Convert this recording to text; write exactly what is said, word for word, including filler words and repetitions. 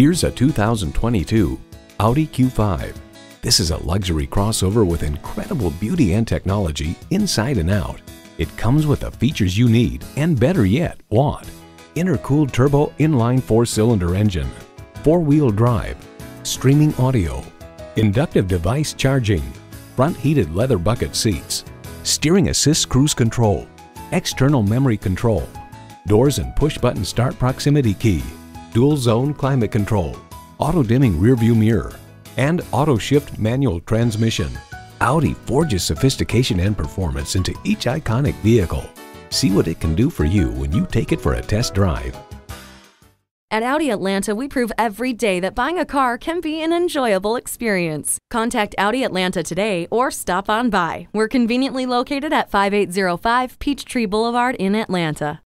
Here's a two thousand twenty-two Audi Q five. This is a luxury crossover with incredible beauty and technology inside and out. It comes with the features you need and, better yet, want. Intercooled turbo inline four-cylinder engine, four-wheel drive, streaming audio, inductive device charging, front heated leather bucket seats, steering assist cruise control, external memory control, doors and push-button start proximity key, dual zone climate control, auto dimming rearview mirror, and auto shift manual transmission. Audi forges sophistication and performance into each iconic vehicle. See what it can do for you when you take it for a test drive. At Audi Atlanta, we prove every day that buying a car can be an enjoyable experience. Contact Audi Atlanta today or stop on by. We're conveniently located at five eight zero five Peachtree Boulevard in Atlanta.